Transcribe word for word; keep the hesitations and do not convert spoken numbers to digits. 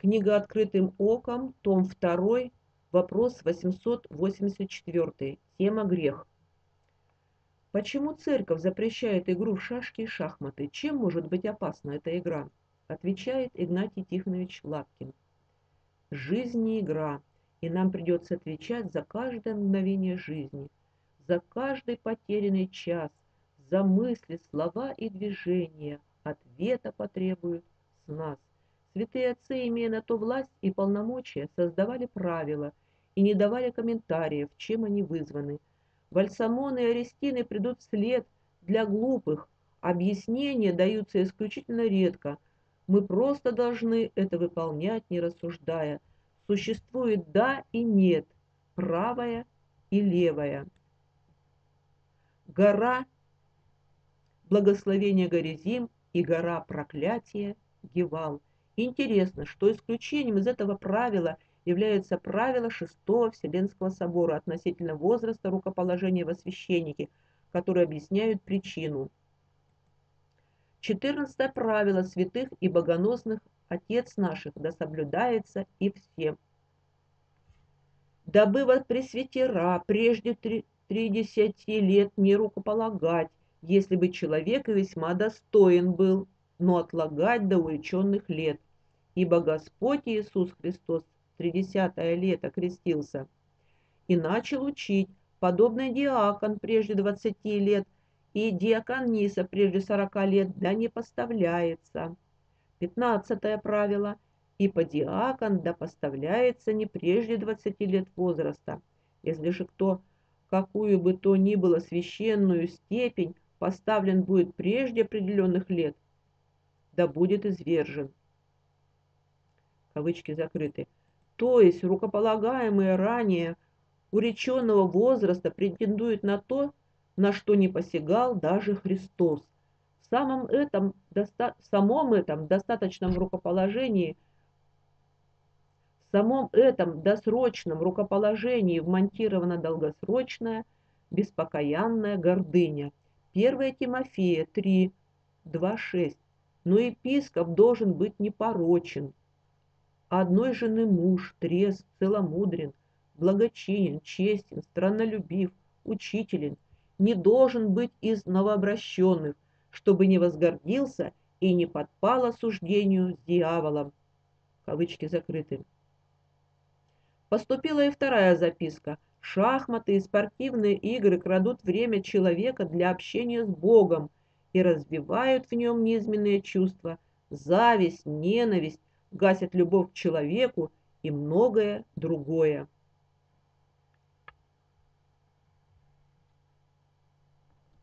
Книга «Открытым оком», том два, вопрос восемьсот восемьдесят четыре, тема «Грех». Почему церковь запрещает игру в шашки и шахматы? Чем может быть опасна эта игра? Отвечает Игнатий Тихонович Лапкин. Жизнь не игра, и нам придется отвечать за каждое мгновение жизни, за каждый потерянный час, за мысли, слова и движения. Ответа потребуют с нас. Святые отцы, имея на то власть и полномочия, создавали правила и не давали комментариев, чем они вызваны. Вальсамоны и Аристины придут вслед для глупых. Объяснения даются исключительно редко. Мы просто должны это выполнять, не рассуждая. Существует «да» и «нет», правая и левая. Гора благословения Горизим и гора проклятия гевал. Интересно, что исключением из этого правила является правило Шестого Вселенского Собора относительно возраста рукоположения во священнике, которые объясняют причину. четырнадцатое правило святых и богоносных отец наших да соблюдается и всем. Дабы во пресвитера прежде тридцати лет не рукополагать, если бы человек весьма достоин был, но отлагать до уреченных лет. Ибо Господь Иисус Христос в тридесятое лето крестился и начал учить, подобно диакон прежде двадцати лет, и диакониса прежде сорока лет, да не поставляется. пятнадцатое правило. И подиакон да поставляется не прежде двадцати лет возраста. Если же кто, какую бы то ни было священную степень, поставлен будет прежде определенных лет, да будет извержен. Кавычки закрыты. То есть рукополагаемые ранее уреченного возраста претендует на то, на что не посягал даже Христос. В самом этом, доста... в самом этом достаточном рукоположении, в самом этом досрочном рукоположении вмонтирована долгосрочная, беспокаянная гордыня. первое Тимофея три, два, шесть. Но епископ должен быть непорочен, одной жены муж, трезв, целомудрен, благочинен, честен, страннолюбив, учителен, не должен быть из новообращенных, чтобы не возгордился и не подпал осуждению с дьяволом. Кавычки закрыты. Поступила и вторая записка. Шахматы и спортивные игры крадут время человека для общения с Богом и развивают в нем низменные чувства, зависть, ненависть, гасят любовь к человеку и многое другое.